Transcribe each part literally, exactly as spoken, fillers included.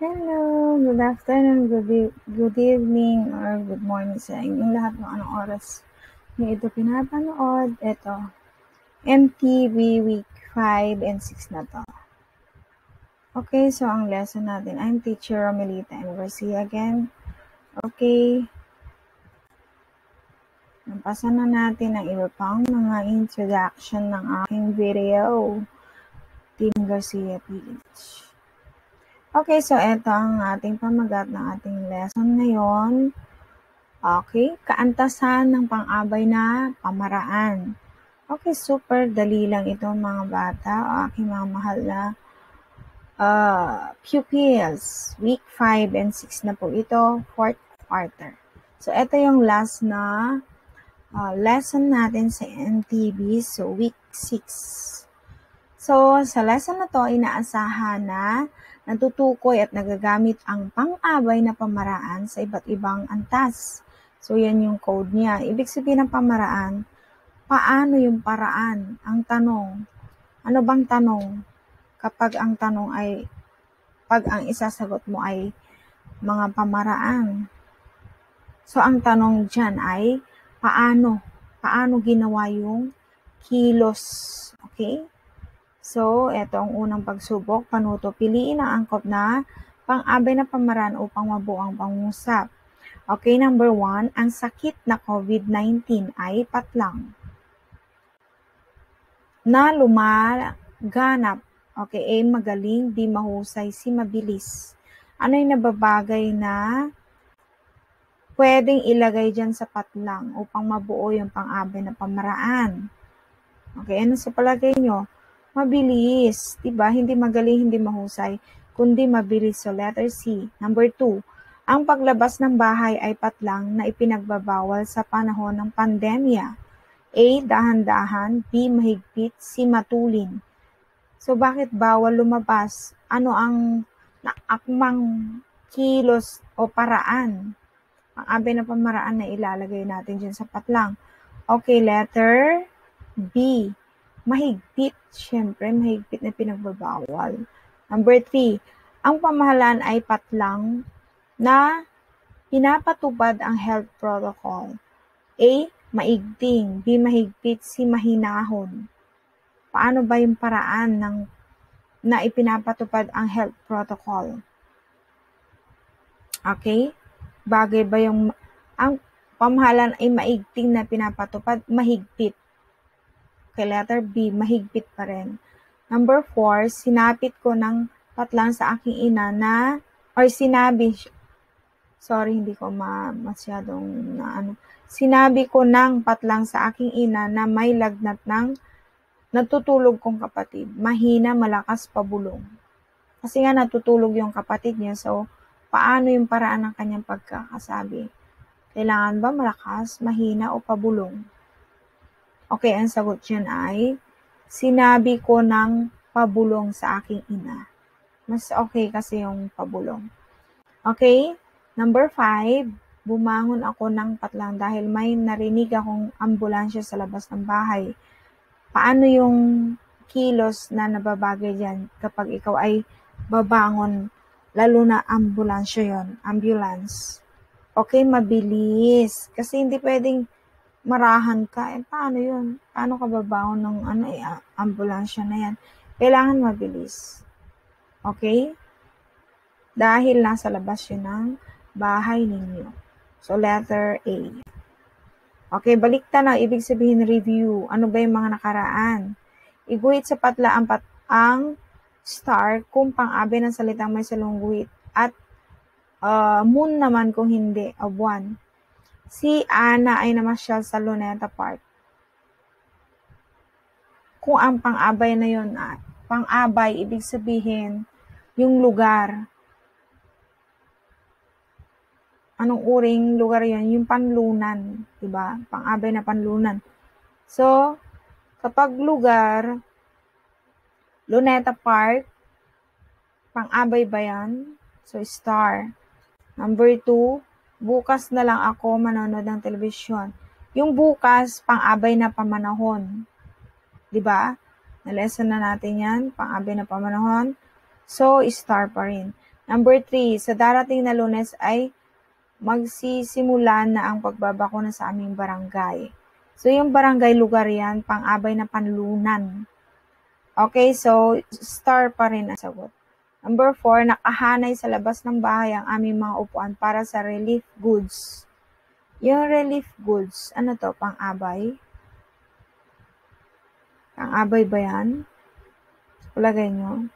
Hello, good afternoon, good, good evening, or good morning sa inyong lahat ng anong oras niyo ito pinapanood. Ito, M T V Week five and six na to. Okay, so ang lesson natin, I'm Teacher Romelita and Garcia again. Okay, nampasan na natin ang iba pang mga introduction ng aking video, Team Garcia P H. Okay, so ito ang ating pamagat ng ating lesson ngayon. Okay, kaantasan ng pang-abay na pamaraan. Okay, super dali lang ito mga bata o aking mga mahal na uh, pupils. Week five and six na po ito, fourth quarter. So ito yung last na Uh, lesson natin sa M T B, so week six. So, sa lesson na to, inaasahan na natutukoy at nagagamit ang pang-abay na pamaraan sa iba't ibang antas. So, yan yung code niya. Ibig sabihin ng pamaraan, paano yung paraan? Ang tanong, ano bang tanong? Kapag ang tanong ay, pag ang isasagot mo ay mga pamaraan. So, ang tanong dyan ay, Paano? Paano ginawa yung kilos? Okay? So, eto ang unang pagsubok. Panuto, piliin ang angkop na pang-abay na pamaraan upang mabuo ang pangusap. Okay, number one, ang sakit na COVID nineteen ay patlang na lumaganap. Okay, ay magaling, di mahusay, si mabilis. Ano yung nababagay na pwedeng ilagay dyan sa patlang upang mabuo yung pang-abay na pamaraan? Okay, ano sa palagay nyo? Mabilis, diba? Hindi magaling, hindi mahusay, kundi mabilis. So, letter C. Number two, ang paglabas ng bahay ay patlang na ipinagbabawal sa panahon ng pandemya. A, dahan-dahan. B, mahigpit. C, matulin. So, bakit bawal lumabas? Ano ang naakmang kilos o paraan? Pang-abay na pamaraan na ilalagay natin dyan sa patlang. Okay, letter B. Mahigpit. Siyempre, mahigpit na pinagbabawal. Number three, ang pamahalaan ay patlang na pinapatupad ang health protocol. A, maigting. B, mahigpit. C, mahinahon. Paano ba yung paraan ng, na ipinapatupad ang health protocol? Okay. Bagay ba yung, ang pamahalaan ay maigting na pinapatupad? Mahigpit. Okay, letter B, mahigpit pa rin. Number four, sinapit ko ng patlang sa aking ina na, or sinabi, sorry, hindi ko ma, masyadong, na, ano, sinabi ko ng patlang sa aking ina na may lagnat ng natutulog kong kapatid. Mahina, malakas, pabulong. Kasi nga natutulog yung kapatid niya, so, paano yung paraan ng kanyang pagkakasabi? Kailangan ba malakas, mahina, o pabulong? Okay, ang sagot yan ay, sinabi ko ng pabulong sa aking ina. Mas okay kasi yung pabulong. Okay, number five, bumangon ako ng patlang dahil may narinig akong ambulansya sa labas ng bahay. Paano yung kilos na nababagay dyan kapag ikaw ay babangon? Lalo na ambulansya yon, ambulance. Okay, mabilis. Kasi hindi pwedeng marahan ka. Eh, paano yun? Paano ka babaon ng ano, eh, ambulansya na yan? Kailangan mabilis. Okay? Dahil nasa labas yun ng bahay ninyo. So, letter A. Okay, baliktan ang ibig sabihin review. Ano ba yung mga nakaraan? Iguhit sa patla ang, pat ang star kung pang-abay ng salitang may salungguhit at uh, moon naman kung hindi o buwan. Si Ana ay namasyal sa Luneta Park. Kung ang pang-abay na yun, ah, pang-abay, ibig sabihin yung lugar. Anong uring lugar yun? Yung panlunan, diba? Pang-abay na panlunan. So, kapag lugar, Luneta Park, pang-abay ba yan? So, star. Number two, bukas na lang ako manonood ng telebisyon. Yung bukas, pang-abay na pamanahon. Diba? Na-lesson na natin yan, pang-abay na pamanahon. So, star pa rin. Number three, sa darating na Lunes ay magsisimula na ang pagbabakuna sa aming barangay. So, yung barangay lugar yan, pang-abay na panlunan. Okay, so, star pa rin ang sagot. Number four, nakahanay sa labas ng bahay ang aming mga upuan para sa relief goods. Yung relief goods, ano to, pang-abay? Pang-abay ba yan? Ulagay nyo.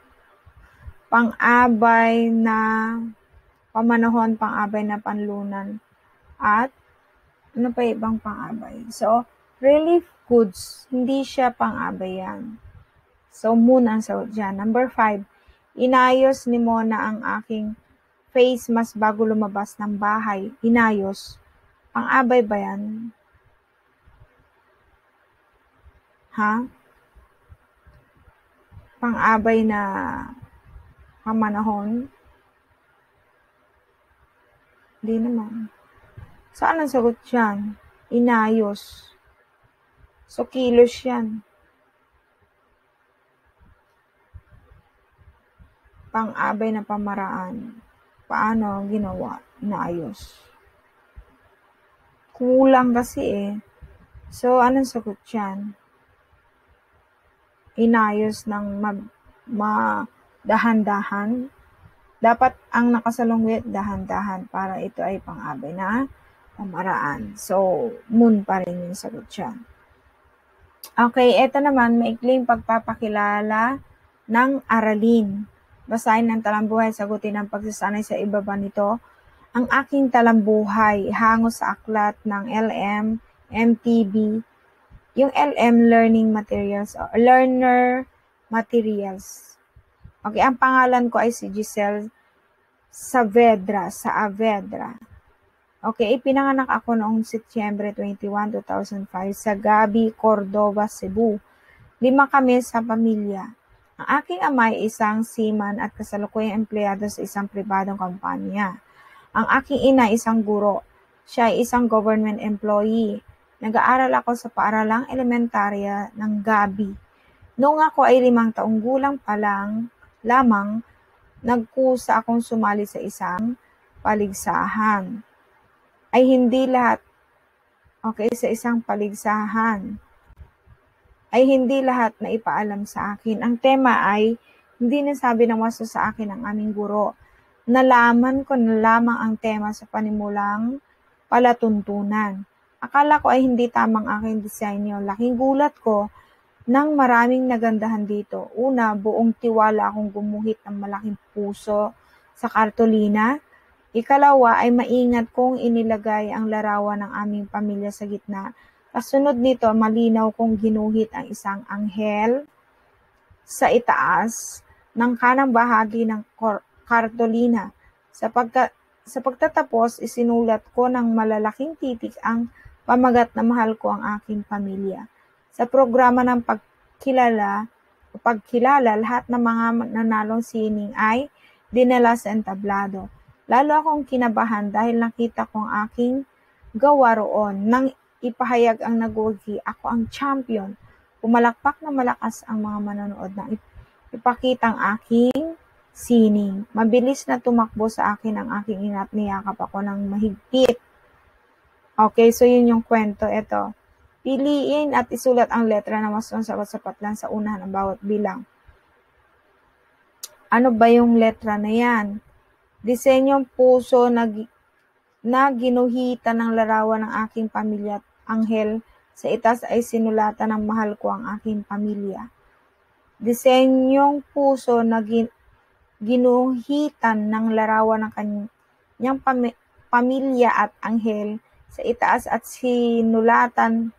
Pang-abay na pamanahon, pang-abay na panlunan. At, ano pa ibang pang-abay? So, relief goods, hindi siya pang-abay yan. So, moon ang sagot dyan. Number five, inayos ni Mona ang aking face mask bago lumabas ng bahay. Inayos. Pang-abay ba yan? Ha? Pang-abay na pamanahon? Hindi naman. Saan ang sagot dyan? Inayos. So, kilos yan. Pang-abay na pamaraan. Paano ginawa? Inaayos. Kulang kasi eh. So, anong sagot dyan? Inayos ng madahan-dahan. Dapat ang nakasalungwit, dahan-dahan para ito ay pang-abay na pamaraan. So, moon pa rin yung sagot dyan. Okay, ito naman, maikling pagpapakilala ng aralin. Basahin ng talambuhay, sagutin ang pagsasanay sa ibaba nito. Ang aking talambuhay, hango sa aklat ng L M, M T B, yung L M Learning Materials, or Learner Materials. Okay, ang pangalan ko ay si Giselle Saavedra, Saavedra. Okay, ipinanganak ako noong September twenty-first, two thousand five sa Gabi, Cordova, Cebu. Lima kami sa pamilya. Ang aking ama ay isang seaman at kasalukuyang empleyado sa isang pribadong kumpanya. Ang aking ina ay isang guro. Siya ay isang government employee. Nag-aaral ako sa paaralang elementarya ng Gabi. Noong ako ay limang taong gulang pa lang, lamang, nagkusa akong sumali sa isang paligsahan. Ay hindi lahat, okay, sa isang paligsahan. ay hindi lahat na ipaalam sa akin. Ang tema ay, hindi nasabi ng wasto sa akin ng aming guro. Nalaman ko na lamang ang tema sa panimulang palatuntunan. Akala ko ay hindi tamang aking disenyo. Laking gulat ko nang maraming nagandahan dito. Una, buong tiwala akong gumuhit ng malaking puso sa kartolina. Ikalawa ay maingat kong inilagay ang larawan ng aming pamilya sa gitna. Kasunod nito, malinaw kong ginuhit ang isang anghel sa itaas ng kanang bahagi ng kartolina. Sa, pagka, sa pagtatapos, isinulat ko ng malalaking titik ang pamagat na mahal ko ang aking pamilya. Sa programa ng pagkilala, pagkilala lahat ng mga nanalong sining ay dinala sa entablado. Lalo akong kinabahan dahil nakita kong aking gawa roon ng ipahayag ang nagogi, ako ang champion. Pumalakpak na malakas ang mga manonood na ipakita ang aking sining. Mabilis na tumakbo sa akin ang aking ina at niyakap ako ng mahigpit. Okay, so yun yung kwento. Ito, piliin at isulat ang letra na mas sapat-sapat lang sa unahan ng bawat bilang. Ano ba yung letra na yan? Disenyong puso na na ginuhitan ng larawan ng aking pamilya at anghel sa itas ay sinulatan ng mahal ko ang aking pamilya. Disenyong puso na gin ginuhitan ng larawan ng kanyang pam pamilya at anghel sa itaas at sinulatan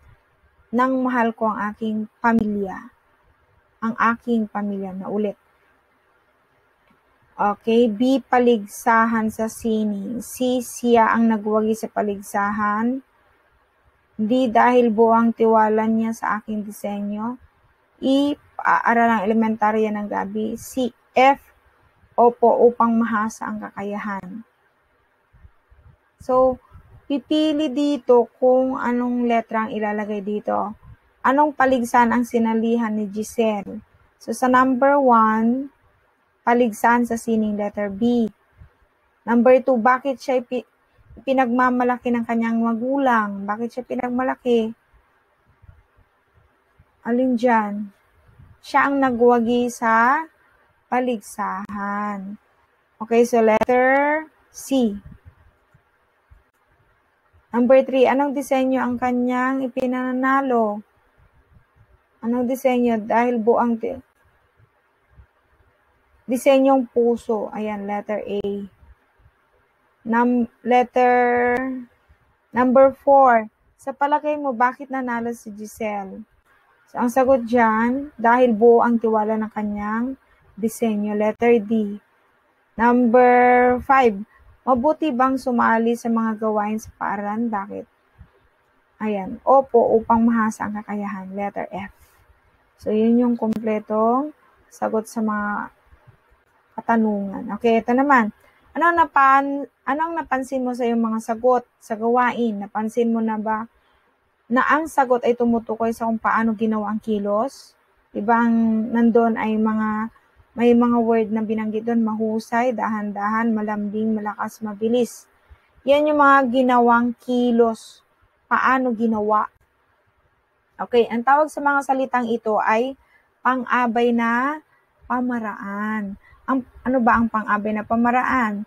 ng mahal ko ang aking pamilya. Ang aking pamilya na ulit. Okay, B, paligsahan sa sining. C, siya ang nagwagi sa paligsahan. D, dahil buwang tiwala niya sa aking disenyo. E, paaralang elementarya ng Gabi. C, F, opo, upang mahasa ang kakayahan. So, pipili dito kung anong letra ang ilalagay dito. Anong paligsahan ang sinalihan ni Giselle? So, sa number one, paligsahan sa sining letter B. Number two, bakit siya pinagmamalaki ng kanyang magulang? Bakit siya pinagmalaki? Alin dyan? Siya ang nagwagi sa paligsahan. Okay, so letter C. Number three, anong disenyo ang kanyang ipinanalo? Anong disenyo? Dahil buang disenyong puso. Ayan, letter A. Num letter number four. Sa palagay mo, bakit nanalo si Giselle? So, ang sagot dyan, dahil buo ang tiwala ng kanyang disenyo. Letter D. Number five. Mabuti bang sumali sa mga gawain sa paaralan? Bakit? Ayan. Opo, upang mahasa ang kakayahan. Letter F. So, yun yung kumpletong sagot sa mga katanungan. Okay, ito naman. Anong, napan, anong napansin mo sa iyong mga sagot sa gawain? Napansin mo na ba na ang sagot ay tumutukoy sa kung paano ginawa ang kilos? Ibang nandun ay mga, may mga word na binanggit doon, mahusay, dahan-dahan, malambing, malakas, mabilis. Yan yung mga ginawang kilos. Paano ginawa? Okay, ang tawag sa mga salitang ito ay pang-abay na pamaraan. Ang, ano ba ang pang-abay na pamaraan?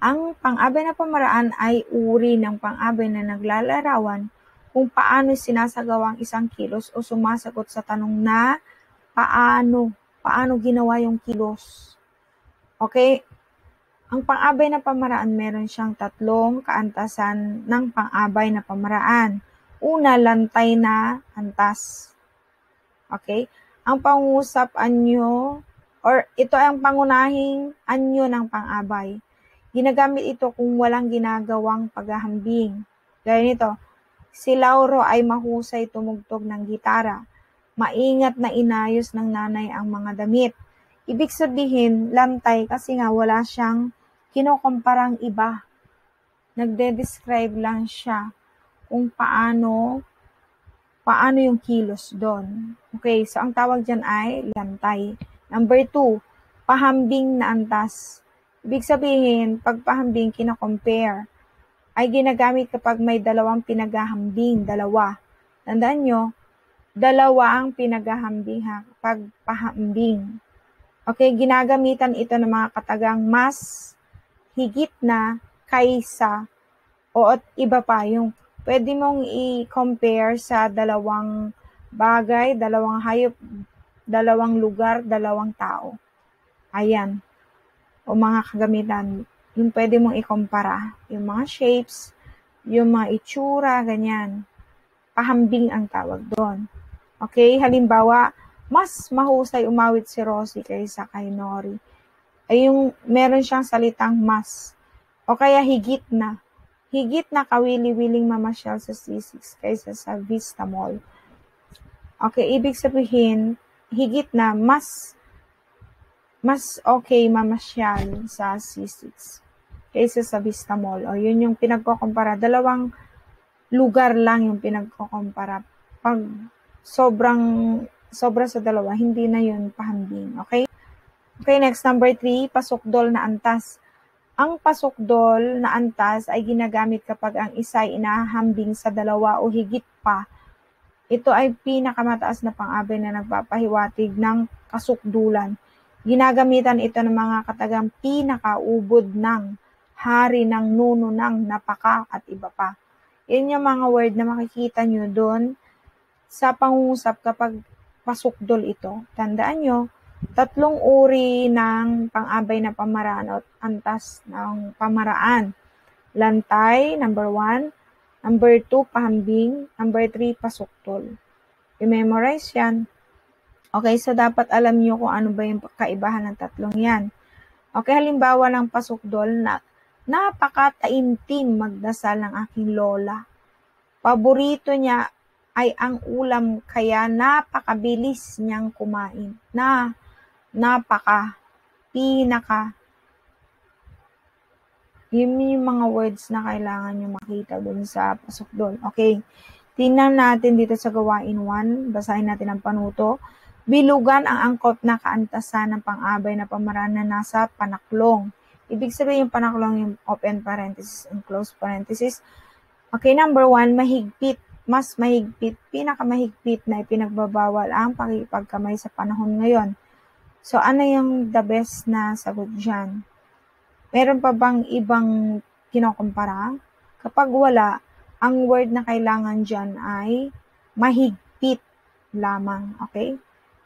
Ang pang-abay na pamaraan ay uri ng pang-abay na naglalarawan kung paano sinasagawa ang isang kilos o sumasagot sa tanong na paano, paano ginawa yung kilos. Okay? Ang pang-abay na pamaraan, meron siyang tatlong kaantasan ng pang-abay na pamaraan. Una, lantay na antas. Okay? Ang pangusap anyo or ito ay ang pangunahing anyo ng pang-abay. Ginagamit ito kung walang ginagawang paghahambing. Gaya nito, si Lauro ay mahusay tumugtog ng gitara. Maingat na inayos ng nanay ang mga damit. Ibig sabihin, lantay kasi nga wala siyang kinukumparang iba. Nagde-describe lang siya kung paano, paano yung kilos doon. Okay, so ang tawag dyan ay lantay. Number two, pahambing na antas. Ibig sabihin, pag pahambing, kinakompare, ay ginagamit kapag may dalawang pinaghahambing, dalawa. Tandaan nyo, dalawa ang pinaghahambing ha, pag pahambing. Okay, ginagamitan ito ng mga katagang mas, higit na, kaysa, o at iba pa yung pwede mong i-compare sa dalawang bagay, dalawang hayop, dalawang lugar, dalawang tao. Ayan. O mga kagamitan, yung pwede mong ikumpara. Yung mga shapes, yung mga itsura, ganyan. Pahambing ang tawag doon. Okay, halimbawa, mas mahusay umawit si Rosie kaysa kay Nori. Ay yung meron siyang salitang mas. O kaya higit na. Higit na kawili-wiling mamasyal sa C six kaysa sa Vista Mall. Okay, ibig sabihin, higit na mas mas okay mamasyal sa C six kaysa sa Vista Mall. O yun yung pinagkukumpara. Dalawang lugar lang yung pinagkukumpara. Pag sobrang sobra sa dalawa, hindi na yun pahambing. Okay? Okay, next number three, pasukdol na antas. Ang pasukdol na antas ay ginagamit kapag ang isa ay inahambing sa dalawa o higit pa. Ito ay pinakamataas na pang-abay na nagpapahiwatig ng kasukdulan. Ginagamitan ito ng mga katagang pinakaubod ng hari ng nuno ng napaka at iba pa. Yan yung mga word na makikita nyo doon sa pangungusap kapag pasukdol ito. Tandaan nyo, tatlong uri ng pang-abay na pamaraan o antas ng pamaraan. Lantay, number one. Number two, pahambing. Number three, pasukdol. I-memorize yan. Okay, so dapat alam nyo kung ano ba yung kaibahan ng tatlong yan. Okay, halimbawa ng pasukdol na napakataimtim magdasal ng aking lola. Paborito niya ay ang ulam kaya napakabilis niyang kumain. Na, napaka, pinaka. Yun yung mga words na kailangan nyo makita dun sa pasukdol. Okay. Tingnan natin dito sa gawain one. Basahin natin ang panuto. Bilugan ang angkop na kaantasan ng pang-abay na pamaraan na nasa panaklong. Ibig sabihin yung panaklong yung open parenthesis and close parenthesis. Okay, number one, mahigpit. Mas mahigpit, pinakamahigpit na ipinagbabawal ang pakikipagkamay sa panahon ngayon. So, ano yung the best na sagot dyan? Meron pa bang ibang kinukumpara? Kapag wala, ang word na kailangan dyan ay mahigpit lamang, okay?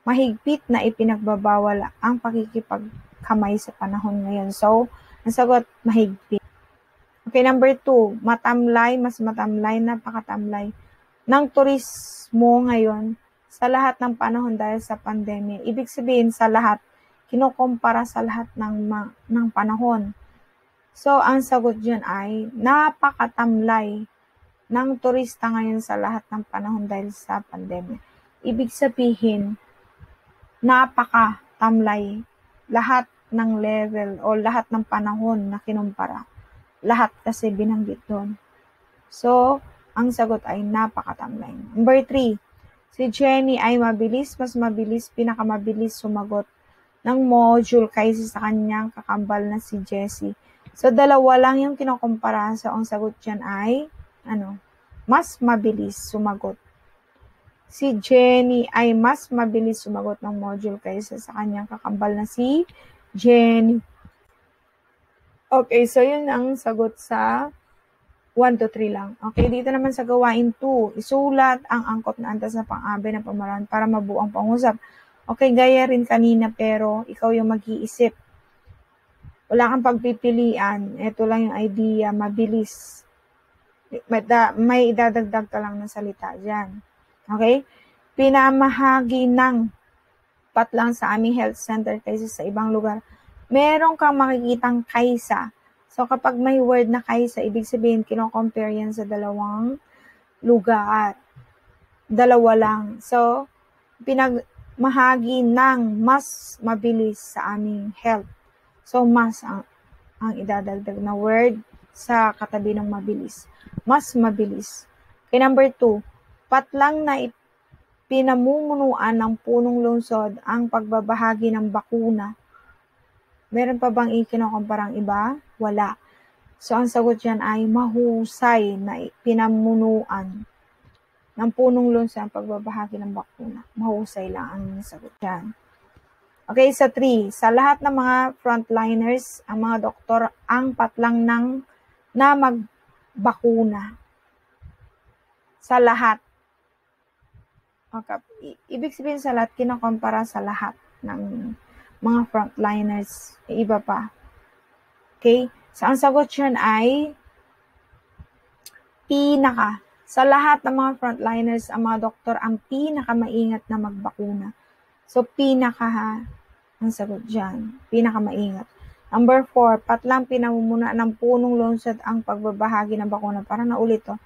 Mahigpit na ipinagbabawal ang pakikipagkamay sa panahon ngayon. So, ang sagot, mahigpit. Okay, number two, matamlay, mas matamlay, napakatamlay ng turismo ngayon sa lahat ng panahon dahil sa pandemya. Ibig sabihin sa lahat, kinukumpara sa lahat ng, ng panahon. So, ang sagot dyan ay napakatamlay ng turista ngayon sa lahat ng panahon dahil sa pandemya. Ibig sabihin, napakatamlay lahat ng level o lahat ng panahon na kinumpara. Lahat kasi binanggit doon. So, ang sagot ay napakatamlay. Number three, si Jenny ay mabilis, mas mabilis, pinakamabilis sumagot ng module kaysa sa kanyang kakambal na si Jessie. So, dalawa lang yung kinukumpara. So, ang sagot dyan ay, ano, mas mabilis sumagot. Si Jenny ay mas mabilis sumagot ng module kaysa sa kanyang kakambal na si Jenny. Okay, so yun ang sagot sa one to three lang. Okay, dito naman sa gawain two, isulat ang angkop na antas na pang-abe na pamaran para mabuo ang pangusap. Okay, gaya rin kanina pero ikaw yung mag-iisip. Wala kang pagpipilian. Ito lang yung idea, mabilis. May, da, may idadagdag ka lang ng salita dyan. Okay? Pinamahagi ng patlang sa aming health center kaysa sa ibang lugar. Meron kang makikitang kaysa. So, kapag may word na kaysa, ibig sabihin, kinocompare yan sa dalawang lugar. Dalawa lang. So, pinagmahagi ng mas mabilis sa aming health. So, mas ang, ang idadagdag na word sa katabi ng mabilis. Mas mabilis. Okay, number two, patlang na pinamumunuan ng punong lungsod ang pagbabahagi ng bakuna. Meron pa bang ikinokomparang iba? Wala. So, ang sagot dyan ay mahusay na pinamunuan ng punong lungsod ang pagbabahagi ng bakuna. Mahusay lang ang sagot dyan. Okay, sa three, sa lahat ng mga frontliners, ang mga doktor, ang patlang ng na magbakuna. Sa lahat. Okay. Ibig sabihin sa lahat, kinokompara sa lahat ng mga frontliners, iba pa. Okay? So, ang sagot dyan ay pinaka. Sa lahat ng mga frontliners, ang mga doktor, ang pinaka maingat na magbakuna. So, pinaka ha, ang sagot dyan. Pinaka maingat. Number four, patlang pinamumunuan ng punong lungsod ang pagbabahagi ng bakuna. Para na ulit to.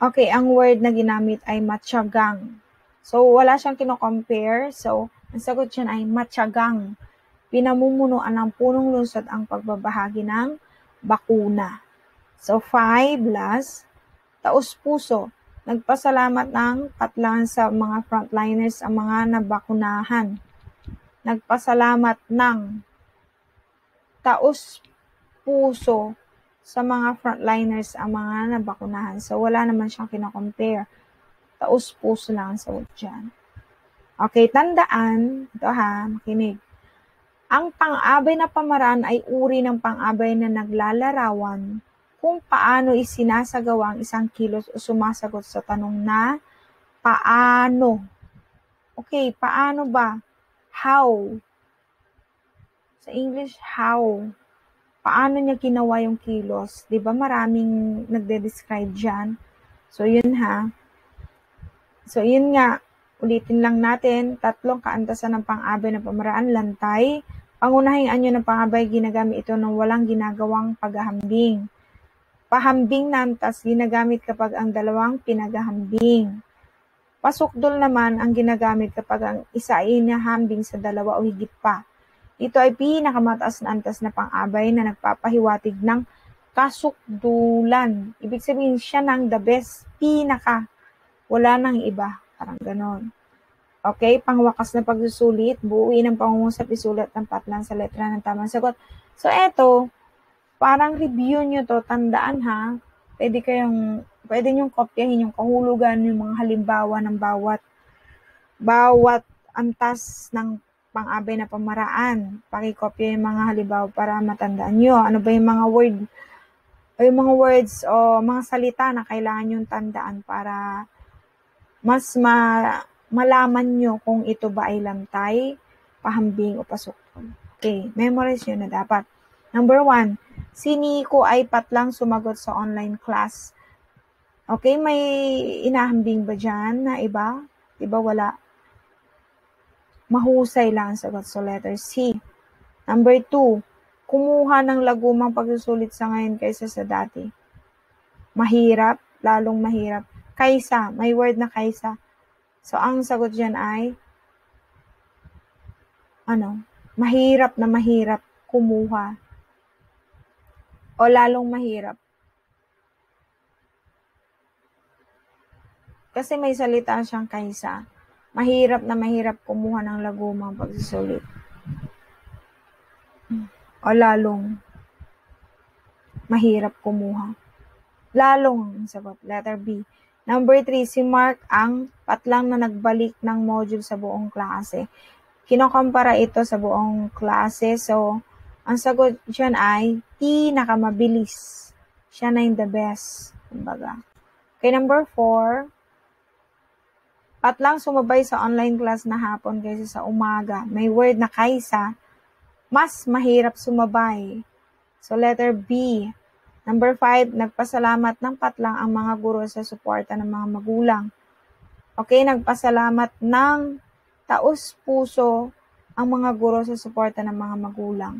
Okay, ang word na ginamit ay matyagang. So, wala siyang kinocompare. So, ang sagot dyan ay matyagang. Pinamumunuan ng punong lungsod ang pagbabahagi ng bakuna. So, five plus taus-puso. Nagpasalamat ng patlang sa mga frontliners ang mga nabakunahan. Nagpasalamat ng taus-puso sa mga frontliners ang mga nabakunahan. So, wala naman siyang kinocompare. Taus-puso lang ang sagot dyan. Okay, tandaan, ito ha, makinig. Ang pang-abay na pamaraan ay uri ng pang-abay na naglalarawan kung paano isinasagawa ang isang kilos o sumasagot sa tanong na paano. Okay, paano ba? How? Sa English, how? Paano niya ginawa yung kilos? Diba maraming nagde-describe dyan? So, yun ha. So, yun nga. Ulitin lang natin, tatlong kaantasan ng pang-abay na pamaraan, lantay. Pangunahing anyo ng pang-abay, ginagamit ito ng walang ginagawang paghahambing. Pahambing na antas, ginagamit kapag ang dalawang pinaghahambing. Pasukdol naman ang ginagamit kapag ang isa ay nahambing sa dalawa o higit pa. Ito ay pinakamataas na antas na pang-abay na nagpapahiwatig ng kasukdulan. Ibig sabihin siya ng the best, pinaka, wala nang iba. Parang ganon. Okay, pangwakas na pagsusulit, buuin ang pangungusap, isulat ng patlang sa letra ng tamang sagot. So, eto, parang review nyo to, tandaan ha, pwede kayong, pwede nyong kopyahin yung kahulugan, yung mga halimbawa ng bawat, bawat antas ng pang-abay na pamaraan. Pakikopya yung mga halimbawa para matandaan nyo. Ano ba yung mga word, yung mga words o mga salita na kailangan nyong tandaan para mas ma... malaman nyo kung ito ba ay lamtay, pahambing o pasukton. Okay, memorize yun na dapat. Number one, si Nico ay patlang sumagot sa online class. Okay, may inahambing ba dyan na iba? Diba wala? Mahusay lang ang sagot. So, letter C. Number two, kumuha ng lagumang pagsusulit sa ngayon kaysa sa dati. Mahirap, lalong mahirap. Kaysa, may word na kaysa. So, ang sagot dyan ay, ano, mahirap na mahirap kumuha. O lalong mahirap. Kasi may salita siyang kaysa. Mahirap na mahirap kumuha ng lagumang pagsusulit. O lalong mahirap kumuha. Lalong, sagot, letter B. Number three, si Mark ang patlang na nagbalik ng module sa buong klase. Kinukumpara ito sa buong klase. So, ang sagot dyan ay pinakamabilis. Siya na yung the best. Kumbaga. Okay, number four, patlang sumabay sa online class na hapon kaysa sa umaga. May word na kaysa, mas mahirap sumabay. So, letter B. Number five, nagpasalamat ng patlang ang mga guro sa suporta ng mga magulang. Okay, nagpasalamat ng taos-puso ang mga guro sa suporta ng mga magulang.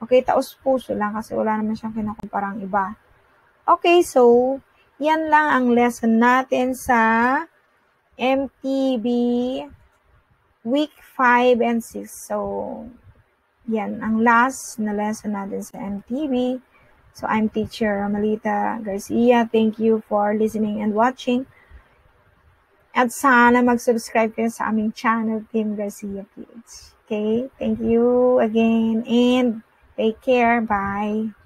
Okay, taos-puso lang kasi wala naman siyang kinakumparang iba. Okay, so, yan lang ang lesson natin sa M T B Week five and six. So, yan ang last na lesson natin sa M T B. So, I'm Teacher Romelita Garcia. Thank you for listening and watching. At sana mag-subscribe kayo sa aming channel, Team Garcia P H. Okay? Thank you again and take care. Bye!